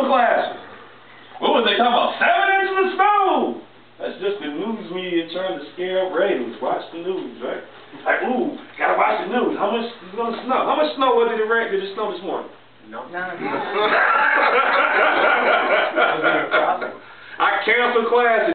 special classes. What was they talking about? 7 inches of snow! That's just the news media trying to scare up ratings. Watch the news, right? Like, ooh, gotta watch the news. How much is gonna snow? How much snow was it did it snow this morning? No. None. I canceled classes.